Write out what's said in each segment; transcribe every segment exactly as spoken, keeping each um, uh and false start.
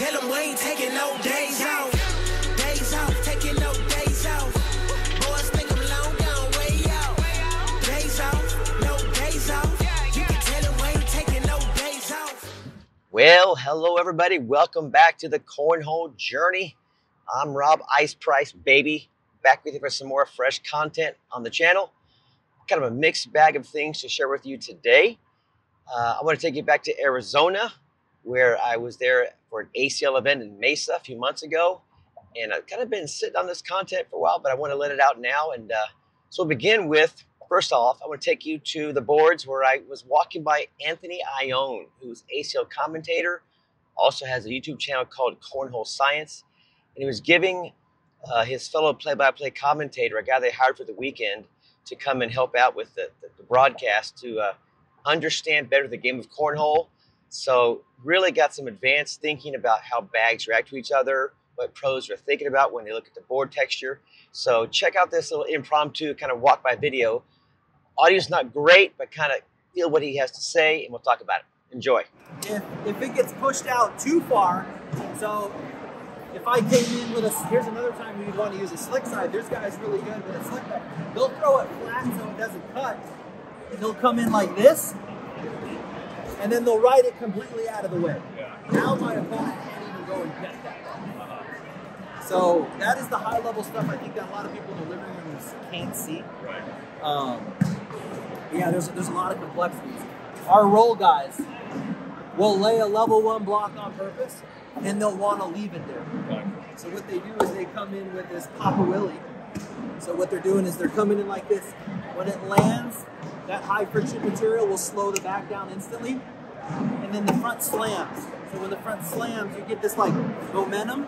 Tell them we ain't taking no days off. Days off, taking no days off. Boys think I'm long gone, way out. Days off, no days off. You can tell them we ain't taking no days off. Well, hello everybody. Welcome back to the Cornhole Journey. I'm Rob Ice Price, baby. Back with you for some more fresh content on the channel. Kind of a mixed bag of things to share with you today. Uh, I want to take you back to Arizona, where I was there for an A C L event in Mesa a few months ago. And I've kind of been sitting on this content for a while, but I want to let it out now. And uh, so we'll begin with, first off, I want to take you to the boards where I was walking by Anthony Ayon, who's A C L commentator, also has a YouTube channel called Cornhole Science. And he was giving uh, his fellow play-by-play commentator, a guy they hired for the weekend, to come and help out with the, the, the broadcast to uh, understand better the game of cornhole. So really got some advanced thinking about how bags react to each other, what pros are thinking about when they look at the board texture. So check out this little impromptu kind of walk by video. Audio's not great, but kind of feel what he has to say and we'll talk about it. Enjoy. If, if it gets pushed out too far, so if I came in with a, here's another time we want to use a slick side. There's guys really good with a slick back. They'll throw it flat so it doesn't cut. They'll come in like this, and then they'll ride it completely out of the way. Yeah. Now my opponent can't even go and get that. Uh-huh. So that is the high level stuff I think that a lot of people in the living room can't see. Right. Um, yeah, there's, there's a lot of complexities. Our roll guys will lay a level one block on purpose, and they'll want to leave it there. Right. So what they do is they come in with this Papa Willie. So what they're doing is they're coming in like this. When it lands, that high friction material will slow the back down instantly. And then the front slams. So when the front slams, you get this like momentum.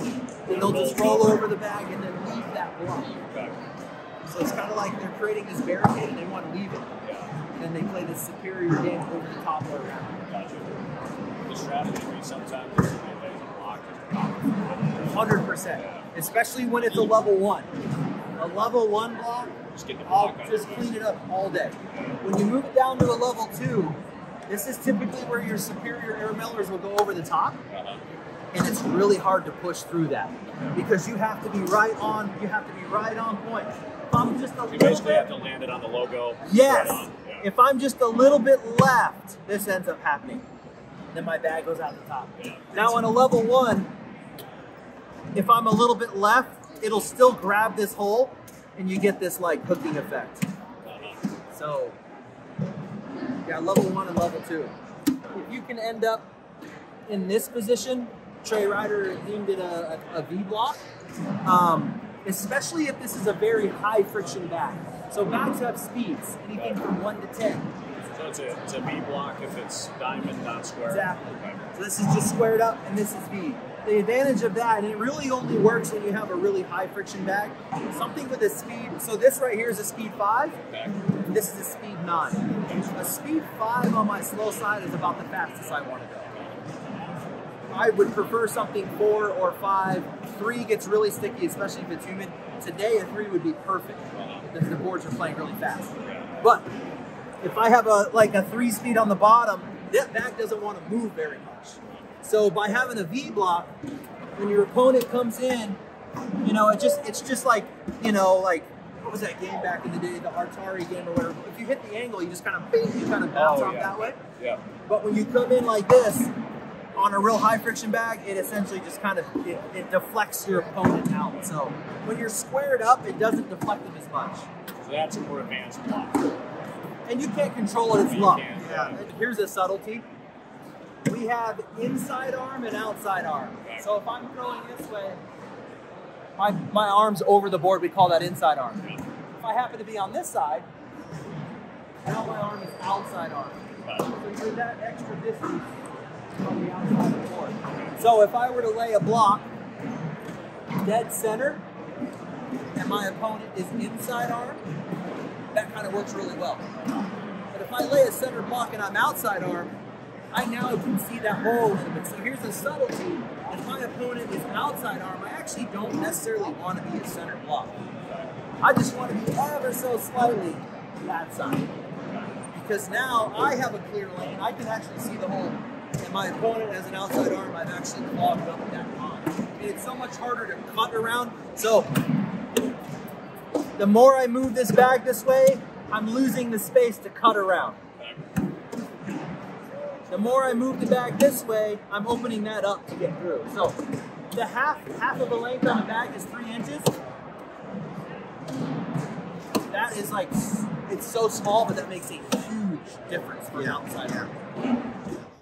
And they'll just roll over the bag and then leave that block. Right. So it's kind of like they're creating this barricade and they want to leave it. Yeah. And then they play this superior game over the top or around. Gotcha. The strategy sometimes is one hundred percent, especially when it's a level one. A level one block, just get the block I'll just clean it up all day. When you move it down to a level two, this is typically where your superior air millers will go over the top. And it's really hard to push through that because you have to be right on, you have to be right on point. If I'm just a you basically bit, have to land it on the logo. Yes. Right on. Yeah. If I'm just a little bit left, this ends up happening. Then my bag goes out the top. Yeah. Now on a level one, if I'm a little bit left, it'll still grab this hole and you get this like hooking effect. So, yeah, level one and level two. If you can end up in this position, Trey Ryder aimed at a, a, a V block, um, especially if this is a very high friction bag. So bags have speeds, anything from one to ten. So it's a, it's a V block if it's diamond, not square. Exactly. Okay. So this is just squared up and this is V. The advantage of that, and it really only works when you have a really high friction bag, something with a speed, so this right here is a speed five, and this is a speed nine. A speed five on my slow side is about the fastest I want to go. I would prefer something four or five. Three gets really sticky, especially if it's humid. Today, a three would be perfect because the boards are playing really fast. But if I have a like a three speed on the bottom, that bag doesn't want to move very much. So by having a V block, when your opponent comes in, you know, it just it's just like, you know, like what was that game back in the day, the Atari game or whatever. If you hit the angle, you just kind of bing, you kind of bounce oh, off yeah. that way. Yeah. But when you come in like this on a real high friction bag, it essentially just kind of it, it deflects your opponent out. So when you're squared up, it doesn't deflect them as much. So that's a more advanced block. And you can't control it as long. Yeah. Here's a subtlety. We have inside arm and outside arm. So if I'm throwing this way, my, my arm's over the board, we call that inside arm. If I happen to be on this side, now my arm is outside arm. So you're that extra distance from the outside of the board. So if I were to lay a block dead center, and my opponent is inside arm, that kind of works really well. But if I lay a center block and I'm outside arm, I now can see that hole a little bit. So here's the subtlety. If my opponent is outside arm, I actually don't necessarily want to be a center block. I just want to be ever so slightly that side. Because now I have a clear lane. I can actually see the hole and my opponent has an outside arm, I've actually clogged up that pond. I mean, it's so much harder to cut around. So the more I move this bag this way, I'm losing the space to cut around. The more I move the bag this way, I'm opening that up to get through. So the half, half of the length on the bag is three inches. That is like, it's so small, but that makes a huge difference for an outsider.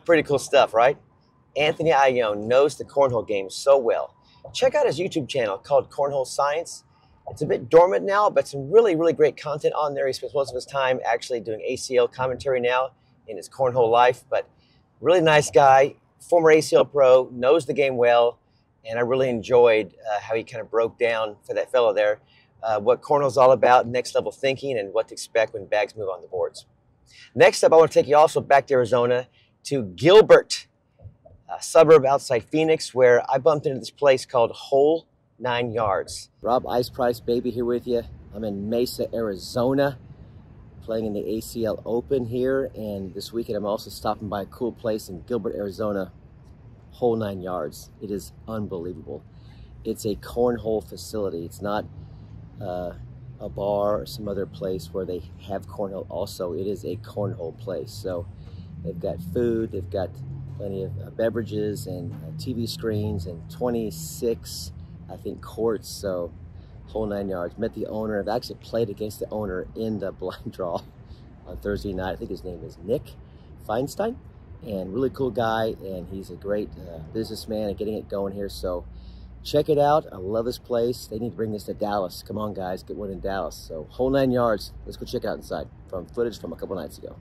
Pretty cool stuff, right? Anthony Ayon knows the cornhole game so well. Check out his YouTube channel called Cornhole Science. It's a bit dormant now, but some really, really great content on there. He spends most of his time actually doing A C L commentary now in his cornhole life, but really nice guy, former A C L pro, knows the game well, and I really enjoyed uh, how he kind of broke down for that fellow there uh, what cornhole's all about, next level thinking, and what to expect when bags move on the boards. Next up, I want to take you also back to Arizona to Gilbert, a suburb outside Phoenix, where I bumped into this place called Hole nine Yards. Rob Ice Price, baby, here with you. I'm in Mesa, Arizona, playing in the A C L Open here, and this weekend I'm also stopping by a cool place in Gilbert, Arizona, Hole nine Yards. It is unbelievable. It's a cornhole facility. It's not uh, a bar or some other place where they have cornhole also. It is a cornhole place. So they've got food, they've got plenty of uh, beverages and uh, T V screens and twenty-six, I think, courts. So Whole nine yards. Met the owner. I've actually played against the owner in the blind draw on Thursday night. I think his name is Nick Feinstein, and really cool guy, and he's a great uh, businessman and getting it going here. So check it out. I love this place. They need to bring this to Dallas. Come on, guys, get one in Dallas. So Whole nine yards. Let's go check out inside from footage from a couple nights ago.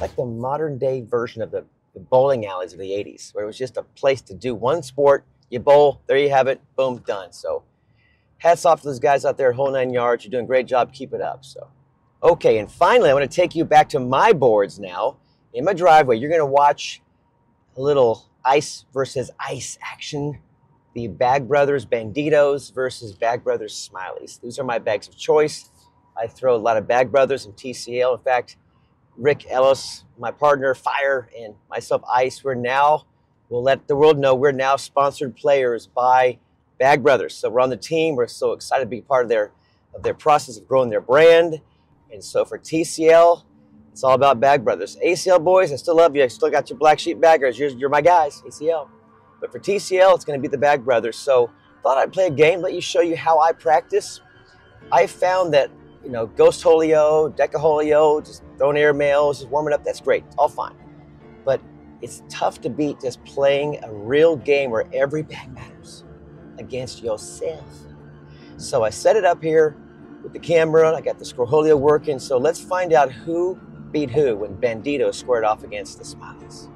Like the modern day version of the, the bowling alleys of the eighties, where it was just a place to do one sport, you bowl, there you have it, boom, done. So hats off to those guys out there at Whole nine Yards. You're doing a great job, keep it up. So, okay, and finally, I want to take you back to my boards now. In my driveway, you're going to watch a little ice versus ice action. The Bag Brothers Banditos versus Bag Brothers Smileys. These are my bags of choice. I throw a lot of Bag Brothers and T C L. In fact, Rick Ellis, my partner, Fire, and myself, Ice, we're now, we'll let the world know, we're now sponsored players by Bag Brothers. So we're on the team. We're so excited to be part of their, of their process of growing their brand. And so for T C L, it's all about Bag Brothers. A C L boys, I still love you. I still got your Black Sheep Baggers. You're, you're my guys, A C L. But for T C L, it's going to be the Bag Brothers. So thought I'd play a game, let you show you how I practice. I found that, you know, ghost holio, decaholio, just throwing air mails, just warming up, that's great, all fine. But it's tough to beat just playing a real game where every bag matters against yourself. So I set it up here with the camera, I got the scoreholio working, so let's find out who beat who when Banditos squared off against the Smileys.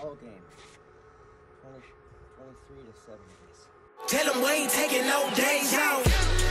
Ball game. twenty-three to seventies. Tell them we ain't taking no days off.